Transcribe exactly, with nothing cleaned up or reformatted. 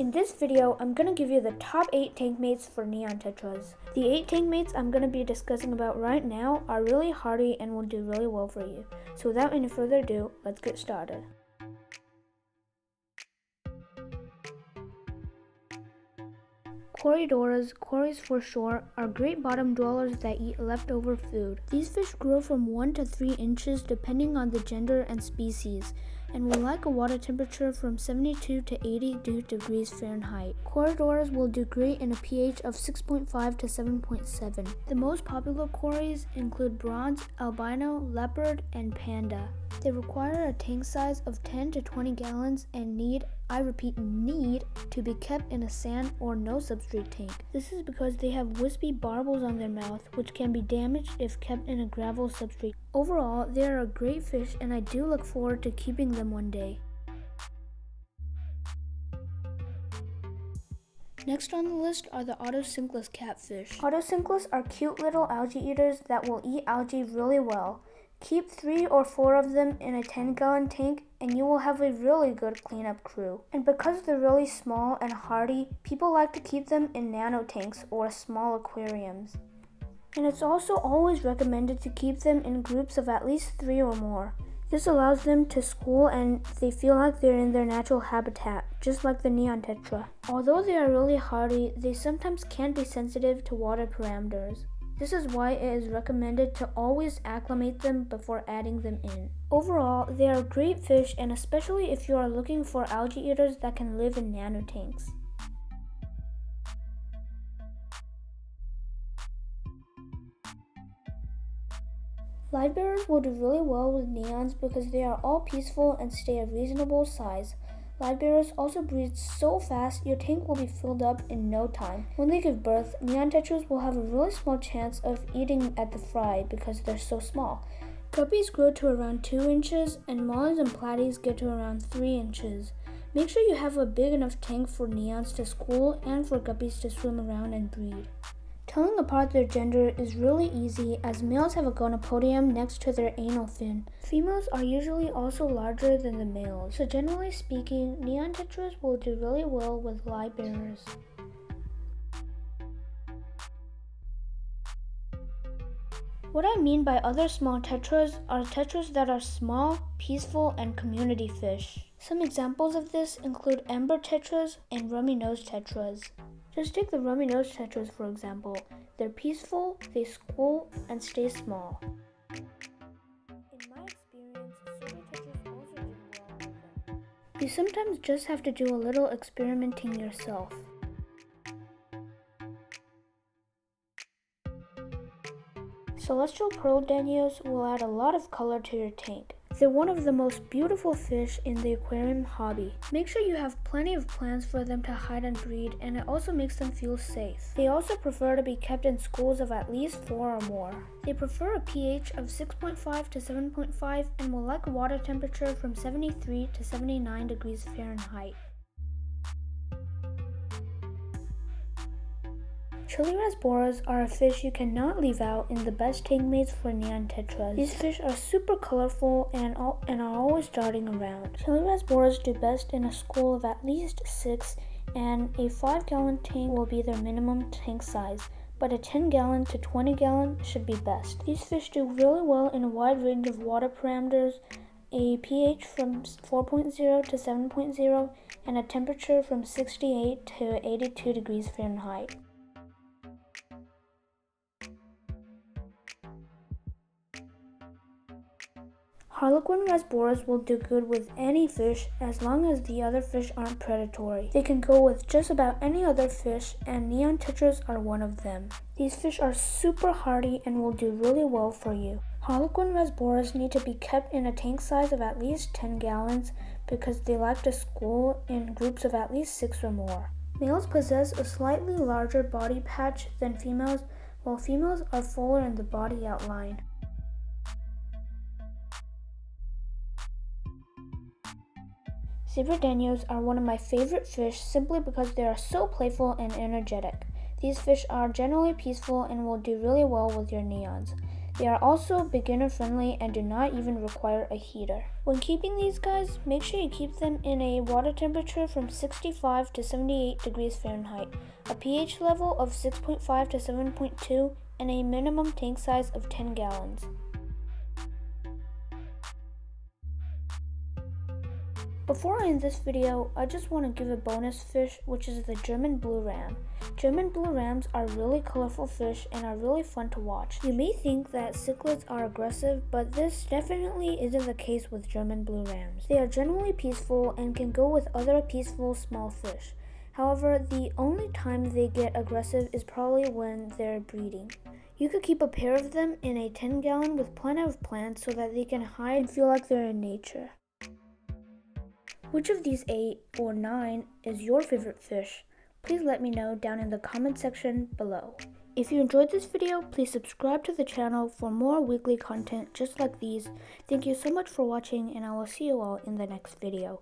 In this video, I'm going to give you the top eight tank mates for Neon Tetras. The eight tank mates I'm going to be discussing about right now are really hardy and will do really well for you. So without any further ado, let's get started. Corydoras, Corys for short, are great bottom dwellers that eat leftover food. These fish grow from one to three inches depending on the gender and species, and will like a water temperature from seventy-two to eighty degrees Fahrenheit. Corydoras will do great in a pH of six point five to seven point seven. The most popular corys include bronze, albino, leopard, and panda. They require a tank size of ten to twenty gallons and need, I repeat, need to be kept in a sand or no substrate tank. This is because they have wispy barbels on their mouth, which can be damaged if kept in a gravel substrate. Overall, they are a great fish and I do look forward to keeping them one day. Next on the list are the Otocinclus catfish. Otocinclus are cute little algae eaters that will eat algae really well. Keep three or four of them in a ten gallon tank and you will have a really good cleanup crew. And because they're really small and hardy, people like to keep them in nano tanks or small aquariums. And it's also always recommended to keep them in groups of at least three or more. This allows them to school and they feel like they're in their natural habitat, just like the Neon Tetra. Although they are really hardy, they sometimes can be sensitive to water parameters. This is why it is recommended to always acclimate them before adding them in. Overall, they are great fish, and especially if you are looking for algae eaters that can live in nano tanks. Live bearers will do really well with neons because they are all peaceful and stay a reasonable size. Live bearers also breed so fast, your tank will be filled up in no time. When they give birth, Neon Tetras will have a really small chance of eating at the fry because they're so small. Guppies grow to around two inches, and mollies and platies get to around three inches. Make sure you have a big enough tank for neons to school and for guppies to swim around and breed. Telling apart their gender is really easy, as males have a gonopodium next to their anal fin. Females are usually also larger than the males, so generally speaking, Neon Tetras will do really well with live bearers. What I mean by other small tetras are tetras that are small, peaceful, and community fish. Some examples of this include ember tetras and rummy-nosed tetras. Just take the rummy-nosed tetras for example. They're peaceful, they school, and stay small. In my experience, solar tetras also do well. You sometimes just have to do a little experimenting yourself. Celestial Pearl Danios will add a lot of color to your tank. They're one of the most beautiful fish in the aquarium hobby. Make sure you have plenty of plants for them to hide and breed, and it also makes them feel safe. They also prefer to be kept in schools of at least four or more. They prefer a pH of six point five to seven point five and will like a water temperature from seventy-three to seventy-nine degrees Fahrenheit. Chili Rasboras are a fish you cannot leave out in the best tank mates for Neon Tetras. These fish are super colorful and, all, and are always darting around. Chili Rasboras do best in a school of at least six, and a five gallon tank will be their minimum tank size, but a ten gallon to twenty gallon should be best. These fish do really well in a wide range of water parameters, a pH from four point zero to seven point zero, and a temperature from sixty-eight to eighty-two degrees Fahrenheit. Harlequin rasboras will do good with any fish as long as the other fish aren't predatory. They can go with just about any other fish, and Neon Tetras are one of them. These fish are super hardy and will do really well for you. Harlequin rasboras need to be kept in a tank size of at least ten gallons because they like to school in groups of at least six or more. Males possess a slightly larger body patch than females, while females are fuller in the body outline. Zebra Danios are one of my favorite fish simply because they are so playful and energetic. These fish are generally peaceful and will do really well with your neons. They are also beginner friendly and do not even require a heater. When keeping these guys, make sure you keep them in a water temperature from sixty-five to seventy-eight degrees Fahrenheit, a pH level of six point five to seven point two, and a minimum tank size of ten gallons. Before I end this video, I just want to give a bonus fish, which is the German Blue Ram. German Blue Rams are really colorful fish and are really fun to watch. You may think that cichlids are aggressive, but this definitely isn't the case with German Blue Rams. They are generally peaceful and can go with other peaceful small fish. However, the only time they get aggressive is probably when they're breeding. You could keep a pair of them in a ten gallon with plenty of plants so that they can hide and feel like they're in nature. Which of these eight or nine is your favorite fish? Please let me know down in the comment section below. If you enjoyed this video, please subscribe to the channel for more weekly content just like these. Thank you so much for watching, and I will see you all in the next video.